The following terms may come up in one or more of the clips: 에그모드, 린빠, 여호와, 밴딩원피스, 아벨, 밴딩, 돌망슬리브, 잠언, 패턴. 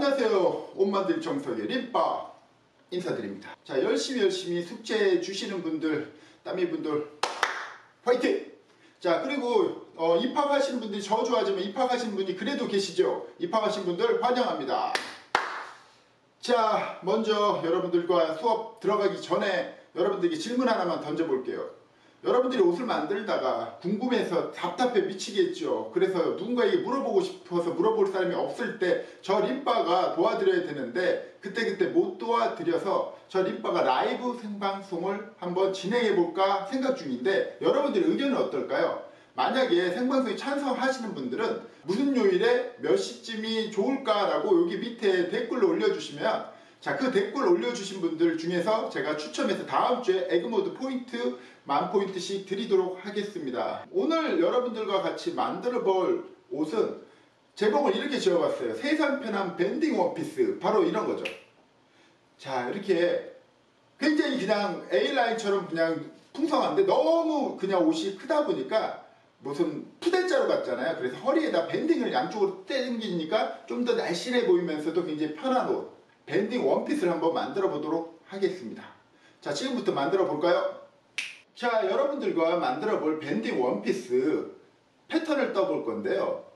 안녕하세요. 옷 만들 정석의 린빠 인사드립니다. 자, 열심히 숙제 주시는 분들, 따미분들 화이팅! 자, 그리고 입학하시는 분들이 저주하지만 입학하신 분이 그래도 계시죠? 입학하신 분들 환영합니다. 자, 먼저 여러분들과 수업 들어가기 전에 여러분들에게 질문 하나만 던져볼게요. 여러분들이 옷을 만들다가 궁금해서 답답해 미치겠죠. 그래서 누군가에게 물어보고 싶어서 물어볼 사람이 없을 때 저 린빠가 도와드려야 되는데 그때그때 못 도와드려서 저 린빠가 라이브 생방송을 한번 진행해볼까 생각 중인데 여러분들의 의견은 어떨까요? 만약에 생방송에 찬성하시는 분들은 무슨 요일에 몇 시쯤이 좋을까라고 여기 밑에 댓글로 올려주시면, 자, 그 댓글 올려주신 분들 중에서 제가 추첨해서 다음 주에 에그모드 포인트 10,000포인트씩 드리도록 하겠습니다. 오늘 여러분들과 같이 만들어 볼 옷은 제목을 이렇게 지어봤어요. 세상 편한 밴딩 원피스. 바로 이런 거죠. 자, 이렇게 굉장히 그냥 A라인처럼 그냥 풍성한데 너무 그냥 옷이 크다 보니까 무슨 푸대자루 같잖아요. 그래서 허리에다 밴딩을 양쪽으로 당기니까 좀 더 날씬해 보이면서도 굉장히 편한 옷, 밴딩 원피스를 한번 만들어 보도록 하겠습니다. 자, 지금부터 만들어 볼까요? 자, 여러분들과 만들어 볼 밴딩 원피스 패턴을 떠볼 건데요.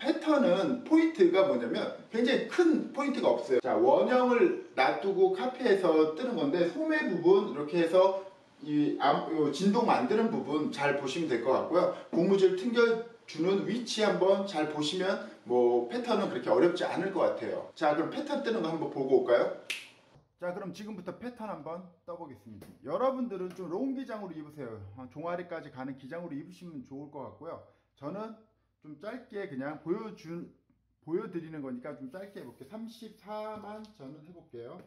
패턴은 포인트가 뭐냐면 굉장히 큰 포인트가 없어요. 자, 원형을 놔두고 카페에서 뜨는 건데 소매 부분 이렇게 해서 이 진동 만드는 부분 잘 보시면 될 것 같고요. 고무줄 튕겨주는 위치 한번 잘 보시면 뭐 패턴은 그렇게 어렵지 않을 것 같아요. 자, 그럼 패턴 뜨는 거 한번 보고 올까요? 자, 그럼 지금부터 패턴 한번 떠보겠습니다. 여러분들은 좀 롱 기장으로 입으세요. 종아리까지 가는 기장으로 입으시면 좋을 것 같고요. 저는 좀 짧게 그냥 보여드리는 거니까 좀 짧게 해볼게요. 34만 저는 해볼게요.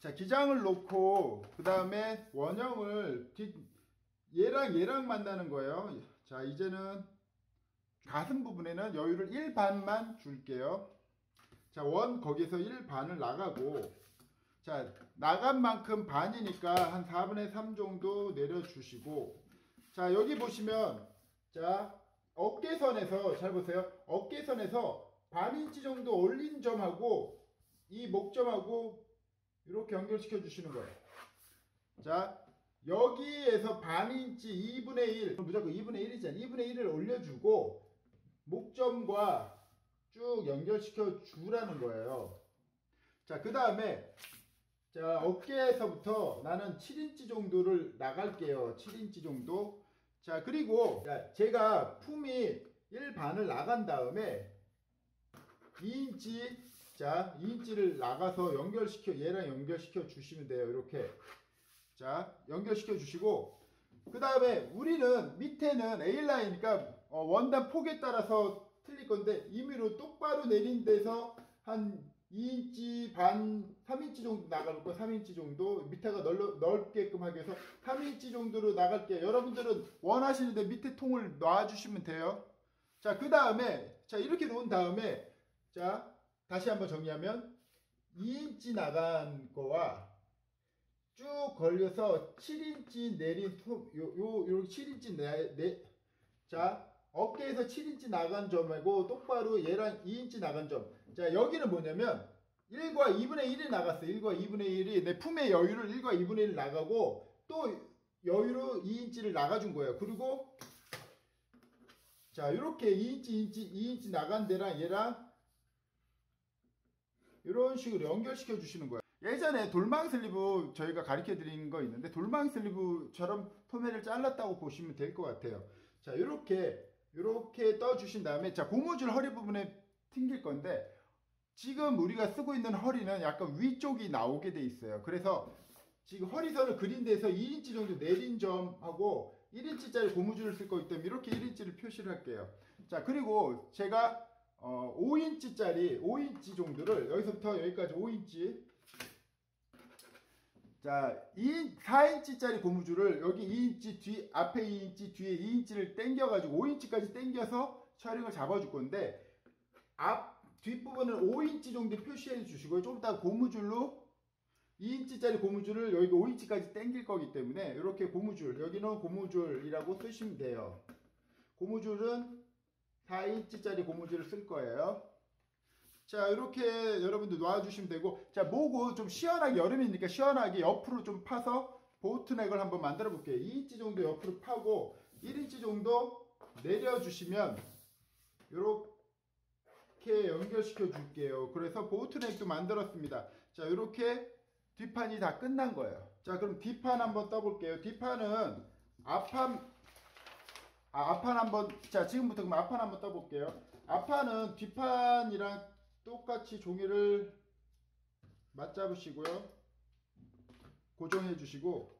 자, 기장을 놓고 그 다음에 원형을 얘랑 만나는 거예요. 자, 이제는 가슴 부분에는 여유를 1반만 줄게요. 자, 원 거기에서 1반을 나가고, 자, 나간 만큼 반이니까 한 4분의 3 정도 내려주시고, 자, 여기 보시면, 자, 어깨선에서 잘 보세요. 어깨선에서 반인치 정도 올린 점하고 이 목점하고 이렇게 연결시켜 주시는 거예요. 자, 여기에서 반인치 2분의 1, 무조건 2분의 1이잖아요. 2분의 1을 올려주고 목점과 쭉 연결시켜 주라는 거예요. 자, 그 다음에, 자, 어깨에서부터 나는 7인치 정도를 나갈게요. 7인치 정도. 자, 그리고 제가 품이 1반을 나간 다음에 2인치, 자, 2인치를 나가서 연결시켜, 얘랑 연결시켜 주시면 돼요. 이렇게. 자, 연결시켜 주시고, 그 다음에 우리는 밑에는 A라인이니까 원단 폭에 따라서 틀릴 건데 임의로 똑바로 내린 데서 한 2인치 반, 3인치 정도 나갈 거, 3인치 정도 밑에가 넓게끔 하기 위해서 3인치 정도로 나갈게요. 여러분들은 원하시는데 밑에 통을 놔주시면 돼요. 자, 그 다음에, 자, 이렇게 놓은 다음에, 자, 다시 한번 정리하면 2인치 나간 거와 쭉 걸려서 7인치 내린 요 7인치 자, 어깨에서 7인치 나간 점하고 똑바로 얘랑 2인치 나간 점. 자, 여기는 뭐냐면 1과 2분의 1이 나갔어. 1과 2분의 1이 내 품의 여유를 1과 2분의 1 나가고 또 여유로 2인치를 나가준 거예요. 그리고 자, 이렇게 2인치 나간 데랑 얘랑 이런 식으로 연결시켜 주시는 거예요. 예전에 돌망슬리브 저희가 가르쳐 드린 거 있는데 돌망슬리브처럼 소매를 잘랐다고 보시면 될 것 같아요. 자, 요렇게 떠 주신 다음에, 자, 고무줄 허리 부분에 튕길 건데 지금 우리가 쓰고 있는 허리는 약간 위쪽이 나오게 돼 있어요. 그래서 지금 허리선을 그린 데서 2인치 정도 내린 점하고 1인치짜리 고무줄을 쓸 거기 때문에 이렇게 1인치를 표시를 할게요. 자, 그리고 제가 5인치 정도를 여기서부터 여기까지 5인치, 자, 4인치짜리 고무줄을 여기 2인치 뒤, 앞에 2인치, 뒤에 2인치를 당겨가지고 5인치까지 당겨서 셔링을 잡아줄 건데 뒷부분은 5인치 정도 표시해 주시고요. 좀 이따 고무줄로 2인치짜리 고무줄을 여기 5인치까지 당길 거기 때문에 이렇게 고무줄, 여기는 고무줄이라고 쓰시면 돼요. 고무줄은 4인치짜리 고무줄을 쓸 거예요. 자, 이렇게 여러분들 놓아주시면 되고, 자, 목은 좀 시원하게, 여름이니까 시원하게 옆으로 좀 파서 보트넥을 한번 만들어 볼게요. 2인치 정도 옆으로 파고 1인치 정도 내려주시면 이렇게 연결시켜 줄게요. 그래서 보트넥도 만들었습니다. 자, 이렇게 뒷판이 다 끝난 거예요. 자, 그럼 뒷판 한번 떠볼게요. 뒷판은 앞판 한번, 자, 지금부터 그럼 앞판 한번 떠볼게요. 앞판은 뒷판이랑 똑같이 종이를 맞잡으시고요. 고정해 주시고,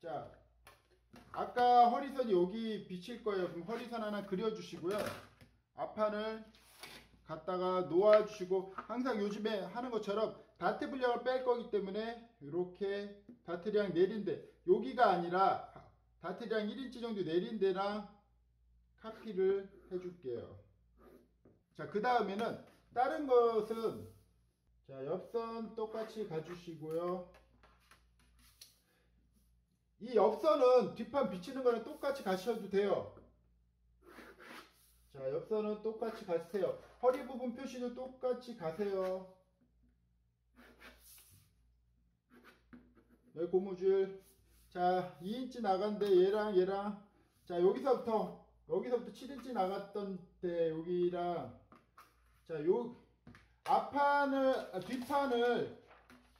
자, 아까 허리선이 여기 비칠 거예요. 그럼 허리선 하나 그려 주시고요. 앞판을 갖다가 놓아 주시고, 항상 요즘에 하는 것처럼 다트 분량을 뺄 거기 때문에 이렇게 다트량 내린데, 여기가 아니라 다트량 1인치 정도 내린데랑 카피를 해줄게요. 자, 그 다음에는 다른 것은, 자, 옆선 똑같이 가주시고요. 이 옆선은 뒷판 비치는 거랑 똑같이 가셔도 돼요. 자, 옆선은 똑같이 가세요. 허리 부분 표시도 똑같이 가세요. 여기 고무줄, 자, 2인치 나간데 얘랑 자, 여기서부터 7인치 나갔던 데 여기랑, 자, 요 뒷판을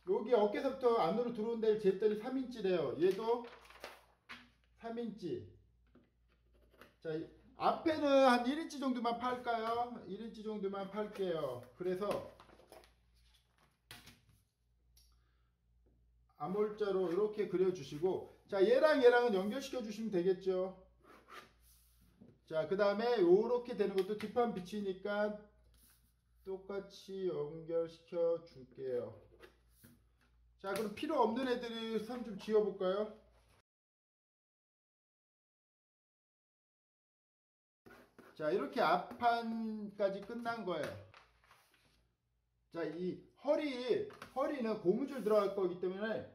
여기 어깨서부터 안으로 들어온 데를 쟀더니 3인치래요. 얘도 3인치. 자, 앞에는 한 1인치 정도만 팔까요? 1인치 정도만 팔게요. 그래서 암홀자로 이렇게 그려주시고, 자, 얘랑은 연결시켜 주시면 되겠죠. 자, 그 다음에 요렇게 되는 것도 뒷판 비치니까 똑같이 연결시켜 줄게요. 자, 그럼 필요 없는 애들을 선 좀 지워 볼까요? 자, 이렇게 앞판까지 끝난 거예요. 자, 이 허리는 고무줄 들어갈 거기 때문에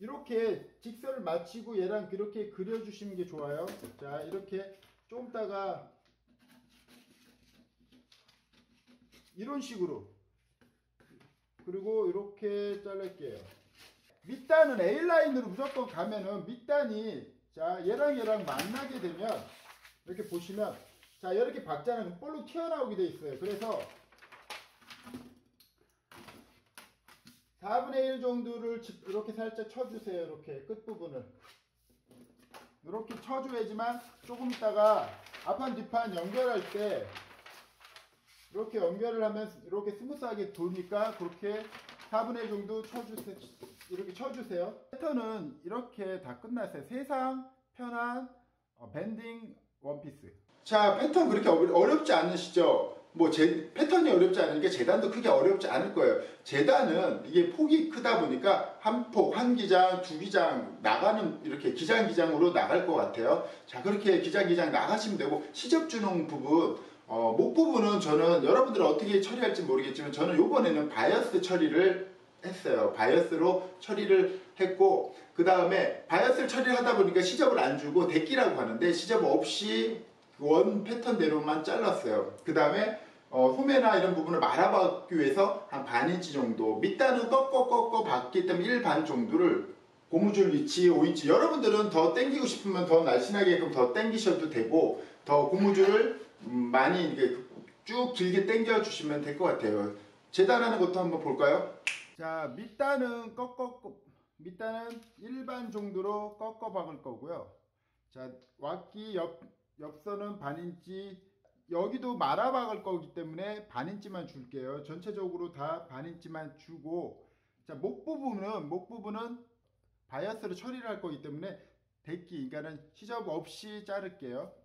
이렇게 직선을 맞추고 얘랑 이렇게 그려주시는 게 좋아요. 자, 이렇게 좀 있다가 이런 식으로, 그리고 이렇게 잘랄게요. 밑단은 A라인으로 무조건 가면은 밑단이, 자, 얘랑 만나게 되면 이렇게 보시면, 자, 이렇게 박자는 볼록 튀어나오게 돼 있어요. 그래서 4분의 1 정도를 이렇게 살짝 쳐주세요. 이렇게 끝부분을 이렇게 쳐줘야지만 조금 있다가 앞판 뒷판 연결할 때 이렇게 연결을 하면 이렇게 스무스하게 돌니까 그렇게 4분의 1 정도 쳐주세요. 이렇게 쳐주세요. 패턴은 이렇게 다 끝났어요. 세상 편한 밴딩 원피스. 자, 패턴 그렇게 어렵지 않으시죠? 뭐 패턴이 어렵지 않으니까 재단도 크게 어렵지 않을 거예요. 재단은 이게 폭이 크다 보니까 한 폭, 한 기장, 두 기장 나가는, 이렇게 기장으로 나갈 것 같아요. 자, 그렇게 기장 나가시면 되고, 시접 주는 부분, 목 부분은 저는 여러분들은 어떻게 처리할지 모르겠지만 저는 요번에는 바이어스 처리를 했어요. 바이어스로 처리를 했고, 그 다음에 바이어스를 처리하다 보니까 시접을 안 주고 데끼라고 하는데 시접 없이 원 패턴대로만 잘랐어요. 그 다음에 소매나 이런 부분을 말아봤기 위해서 한 반인치 정도, 밑단은 꺾어 봤기 때문에 1반 정도를, 고무줄 위치 5인치, 여러분들은 더 당기고 싶으면 더 날씬하게끔 더 당기셔도 되고, 더 고무줄을 많이 이렇게 쭉 길게 당겨 주시면 될 것 같아요. 재단하는 것도 한번 볼까요? 자, 밑단은 1반 정도로 꺾어 박을 거고요. 자, 왁기 옆선은 반인치, 여기도 말아 박을 거기 때문에 반인치만 줄게요. 전체적으로 다 반인치만 주고, 자, 목 부분은 바이어스로 처리를 할 거기 때문에 데끼, 그러니까는 시접 없이 자를게요.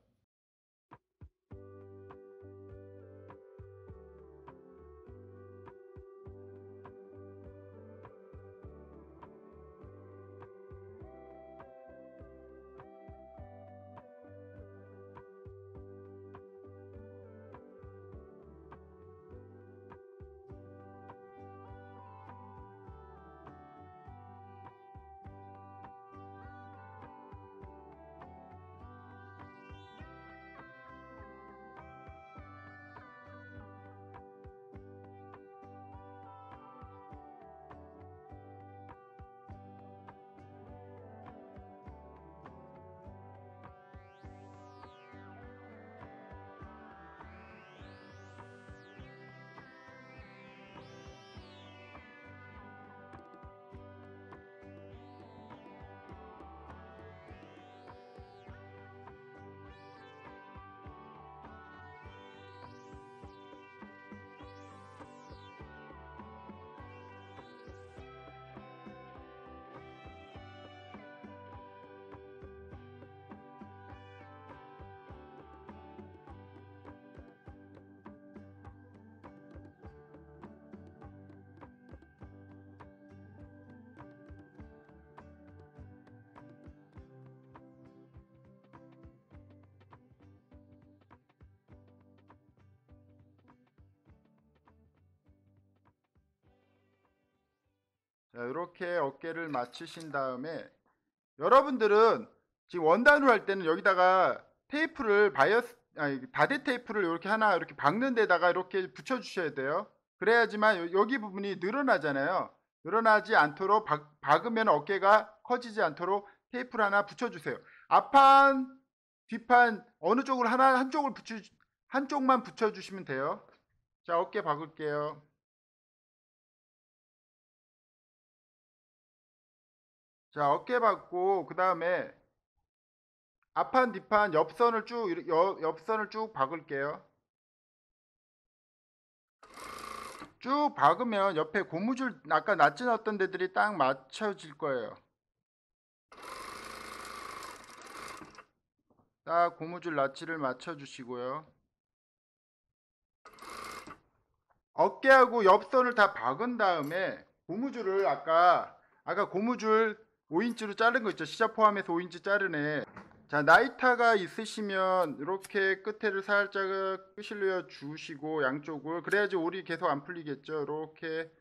자, 이렇게 어깨를 맞추신 다음에 여러분들은 지금 원단으로 할 때는 여기다가 테이프를 바디 테이프를 이렇게 하나 이렇게 박는 데다가 이렇게 붙여 주셔야 돼요. 그래야지만 여기 부분이 늘어나잖아요. 늘어나지 않도록 박으면 어깨가 커지지 않도록 테이프를 하나 붙여 주세요. 앞판, 뒷판 어느 쪽을 하나 한쪽만 붙여 주시면 돼요. 자, 어깨 박을게요. 자, 어깨 박고 그 다음에 앞판, 뒷판 옆선을 쭉 박을게요. 쭉 박으면 옆에 고무줄 아까 낯지놨던 데들이 딱 맞춰질 거예요. 딱 고무줄 낯지를 맞춰주시고요. 어깨하고 옆선을 다 박은 다음에 고무줄을 아까 고무줄 5인치로 자른 거 있죠. 시접 포함해서 5인치 자르네. 자, 나이타가 있으시면 이렇게 끝에를 살짝 끄실려 주시고 양쪽을 그래야지 올이 계속 안 풀리겠죠. 이렇게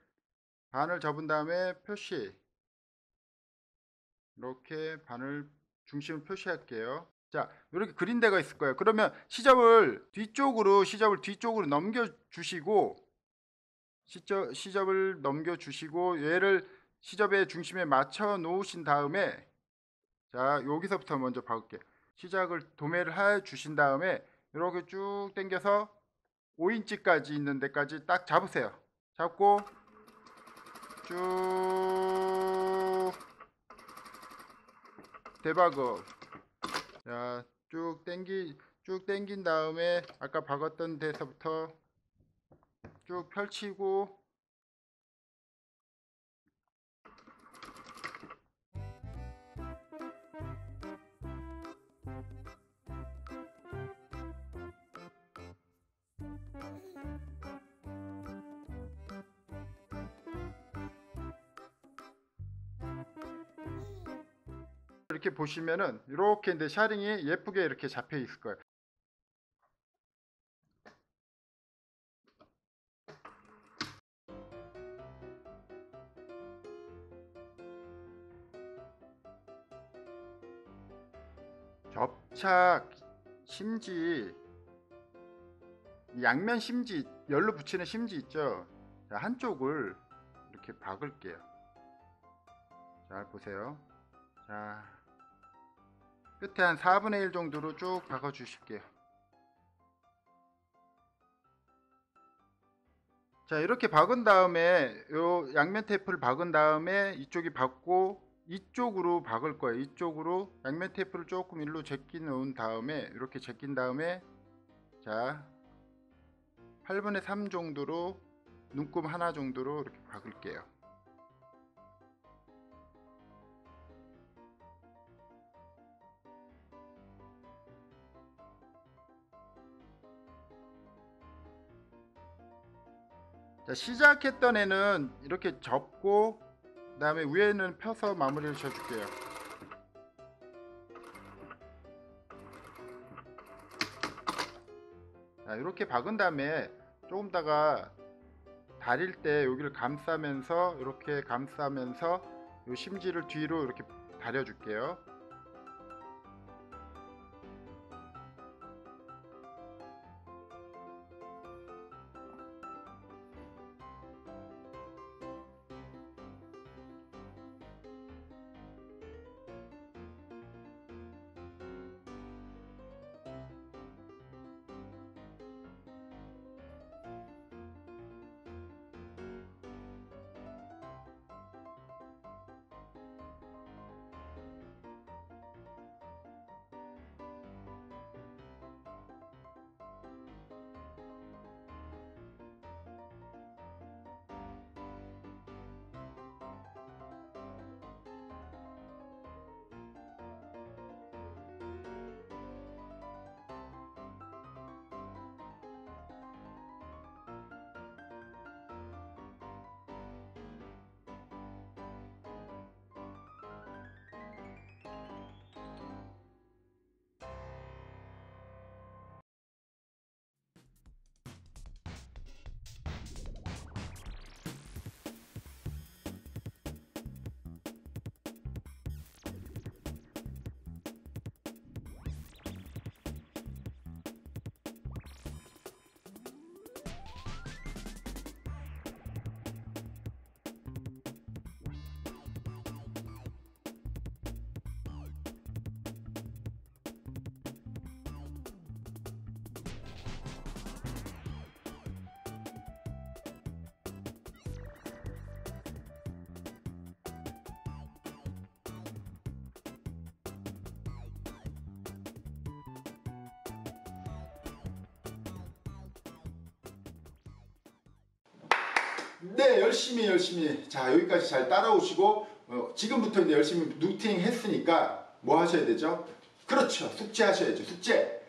반을 접은 다음에 표시 이렇게 반을 중심을 표시할게요. 자, 이렇게 그린 데가 있을 거예요. 그러면 시접을 뒤쪽으로 넘겨주시고 시접을 넘겨주시고 얘를 시접의 중심에 맞춰 놓으신 다음에 자, 여기서부터 먼저 박을게요. 도매를 해 주신 다음에 이렇게 쭉 당겨서 5인치까지 있는 데까지 딱 잡으세요. 잡고 쭉 대박어. 자, 쭉 당긴 다음에 아까 박았던 데서부터 쭉 펼치고 이렇게 보시면은 이렇게 이제 샤링이 예쁘게 이렇게 잡혀 있을 거예요. 접착 심지 양면 심지 열로 붙이는 심지 있죠. 자, 한쪽을 이렇게 박을게요. 잘 보세요. 자, 끝에 한 4분의 1 정도로 쭉 박아 주실게요. 자, 이렇게 박은 다음에 요 양면 테이프를 박은 다음에 이쪽이 박고 이쪽으로 박을 거예요. 이쪽으로 양면 테이프를 조금 일로 제끼 놓은 다음에 이렇게 제낀 다음에 자 8분의 3 정도로 눈금 하나 정도로 이렇게 박을게요. 자, 시작했던 애는 이렇게 접고 그 다음에 위에는 펴서 마무리를 쳐줄게요. 자, 이렇게 박은 다음에 조금 있다가 다릴 때 여기를 감싸면서 이렇게 감싸면서 이 심지를 뒤로 이렇게 다려줄게요. 네, 열심히. 자, 여기까지 잘 따라오시고 지금부터 이제 열심히 루팅 했으니까 뭐 하셔야 되죠? 그렇죠, 숙제하셔야죠. 숙제.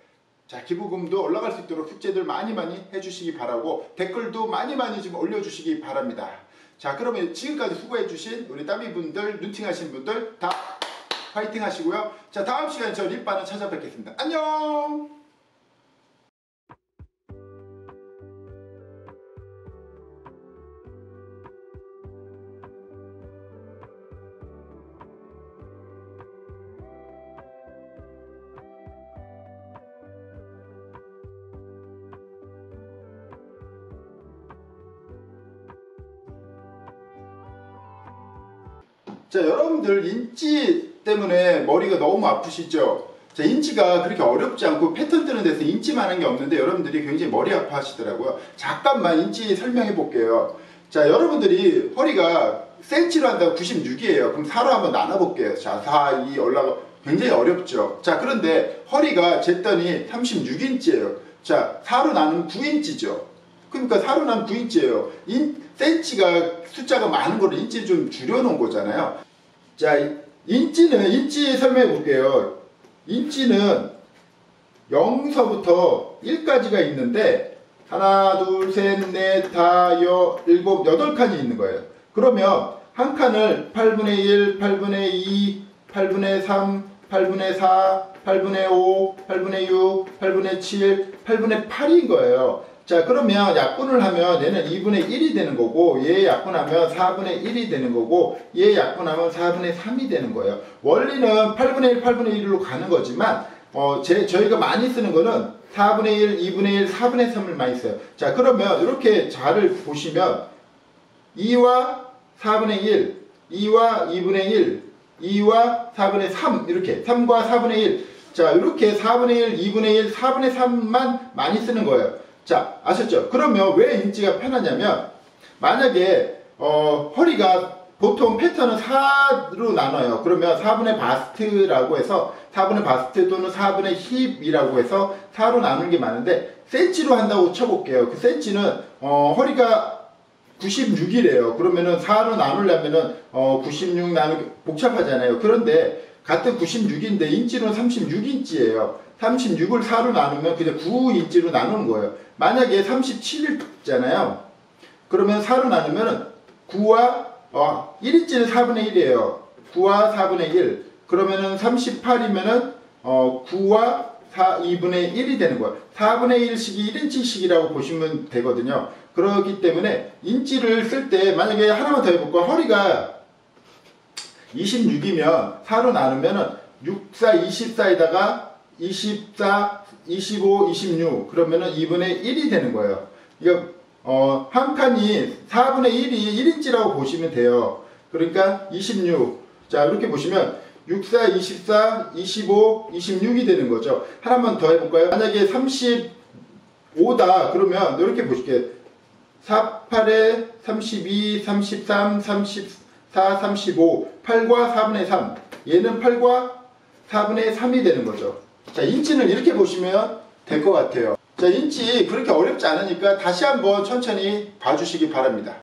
자, 기부금도 올라갈 수 있도록 숙제들 많이 해주시기 바라고, 댓글도 많이 좀 올려주시기 바랍니다. 자, 그러면 지금까지 수고해주신 우리 따미분들, 루팅 하신 분들 다 화이팅 하시고요. 자, 다음 시간에 저 린빠는 찾아뵙겠습니다. 안녕! 자, 여러분들 인치 때문에 머리가 너무 아프시죠? 자, 인치가 그렇게 어렵지 않고 패턴 뜨는 데서 인치만 한 게 없는데 여러분들이 굉장히 머리 아파 하시더라고요. 잠깐만 인치 설명해 볼게요. 자, 여러분들이 허리가 센치로 한다고 96이에요. 그럼 4로 한번 나눠 볼게요. 자, 4, 2 올라가 굉장히 어렵죠. 자, 그런데 허리가 쟀더니 36인치예요. 자, 4로 나누면 9인치죠. 그러니까 4로 나누면 9인치예요. 센치가 숫자가 많은 거를 인치 좀 줄여놓은 거잖아요. 자, 인치는 인치 설명해 볼게요. 인치는 0서부터 1까지가 있는데 하나, 둘, 셋, 넷, 다, 여, 일곱, 8칸이 있는 거예요. 그러면 한 칸을 8분의 1, 8분의 2, 8분의 3, 8분의 4, 8분의 5, 8분의 6, 8분의 7, 8분의 8인 거예요. 자, 그러면 약분을 하면 얘는 2분의 1이 되는 거고, 얘 약분하면 4분의 1이 되는 거고, 얘 약분하면 4분의 3이 되는 거예요. 원리는 8분의 1, 8분의 1로 가는 거지만 저희가 많이 쓰는 거는 4분의 1, 2분의 1, 4분의 3을 많이 써요. 자, 그러면 이렇게 자를 보시면 2와 4분의 1, 2와 2분의 1, 2와 4분의 3, 이렇게 3와 4분의 1. 자, 이렇게 4분의 1, 2분의 1, 4분의 3만 많이 쓰는 거예요. 자, 아셨죠? 그러면 왜 인치가 편하냐면, 만약에 허리가 보통 패턴은 4로 나눠요. 그러면 4분의 바스트라고 해서 4분의 바스트 또는 4분의 힙이라고 해서 4로 나누는 게 많은데, 센치로 한다고 쳐볼게요. 그 센치는 허리가 96이래요. 그러면은 4로 나누려면은 96 나누기 복잡하잖아요. 그런데 같은 96인데 인치로는 36인치예요. 36을 4로 나누면 그냥 9인치로 나누는 거예요. 만약에 37이잖아요. 그러면 4로 나누면 9와 1인치는 4분의 1이에요. 9와 4분의 1. 그러면은 38이면은 9와 2분의 1이 되는 거예요. 4분의 1씩이 1인치씩이라고 보시면 되거든요. 그렇기 때문에 인치를 쓸 때 만약에 하나만 더 해볼까? 허리가 26이면 4로 나누면은 6, 4, 24에다가 24, 25, 26 그러면은 2분의 1이 되는 거예요. 그러니까 한 칸이 4분의 1이 1인치라고 보시면 돼요. 그러니까 26. 자, 이렇게 보시면 6, 4, 24, 25, 26이 되는 거죠. 하나만 더 해볼까요? 만약에 35다 그러면 이렇게 보실게요. 4, 8에 32, 33, 34, 35 8과 4분의 3 얘는 8과 4분의 3이 되는 거죠. 자, 인치는 이렇게 보시면 될 것 같아요. 자, 인치 그렇게 어렵지 않으니까 다시 한번 천천히 봐주시기 바랍니다.